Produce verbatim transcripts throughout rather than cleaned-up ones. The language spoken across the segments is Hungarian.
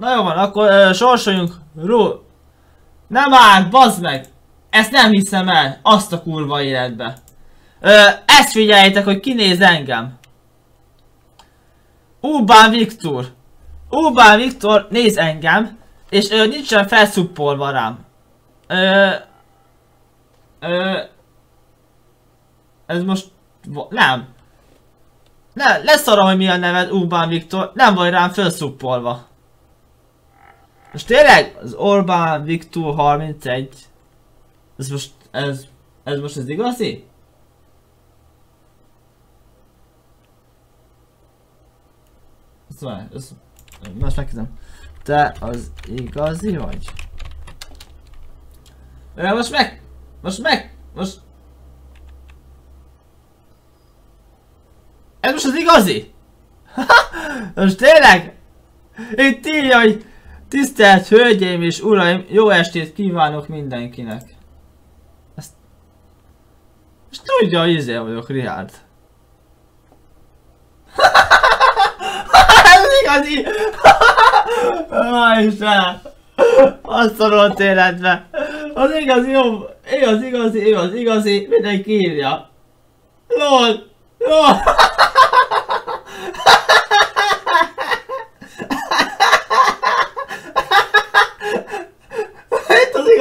Na jó van, akkor uh, sorsoljunk. Ró... Nem áll, bazd meg! Ezt nem hiszem el, azt a kurva életbe. Uh, ezt figyeljétek, hogy kinéz engem. Orbán Viktor. Orbán Viktor néz engem, és uh, nincsen felszuppolva rám. Uh, uh, ez most... Nem. Ne, leszarom, hogy mi a neved, Orbán Viktor, nem vagy rám felszuppolva. Most tényleg az Orbán Viktor harmincegy. Ez most, ez, ez most az igazi? Ezt várj, ezt, most megkérdezem. Te az igazi vagy? Most meg, most meg, most... Ez most az igazi? Most tényleg? Itt írja, hogy... Tisztelt Hölgyeim és Uraim, jó estét kívánok mindenkinek. Ezt... Most tudja, hogy izé vagyok, Richard. Ez igazi! Aj, Istenem! Azt szorolt életbe! Az igazi, jó... Igaz, igazi, igaz, igazi, mindenki írja. Lol! Lol!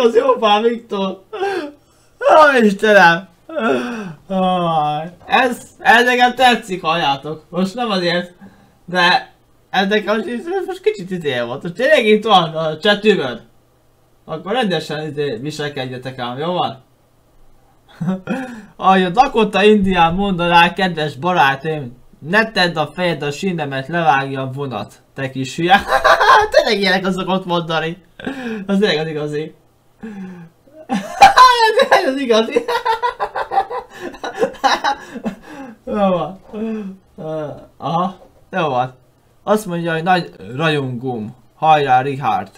Az Orbán Viktor! Ó, Istenem! Ez, ez nekem tetszik, halljátok. Most nem azért, de ez nekem most kicsit idél volt. Most tényleg itt van a csetüvöd. Akkor rendesen viselkedjetek ám, jó van? Ahogy a Dakota Indián mondaná, kedves barátaim, ne tedd a fejed a sínemet, levágja a vonat, te kis hülye. Tényleg ilyenek azok ott mondani. Az tényleg az igazi. Ez az igazi! Jó van. Aha, jó van. Azt mondja, hogy nagy rajongóm. Hajrá, Richard.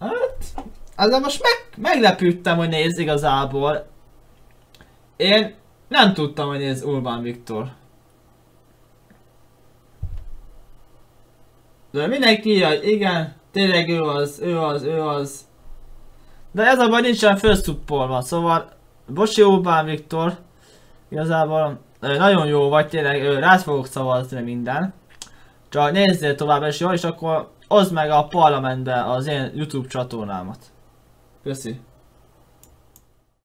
Hát, aztán most meg, meglepődtem, hogy néz igazából. Én nem tudtam, hogy néz Orbán Viktor. De mindenki írja, hogy igen, tényleg ő az, ő az, ő az. De ez abban nincsen felszuppolva, szóval bocsi Orbán Viktor, igazából nagyon jó vagy, tényleg rád fogok szavazni minden. Csak nézzél tovább és jól, és akkor oszd meg a parlamentbe az én YouTube csatornámat. Köszi.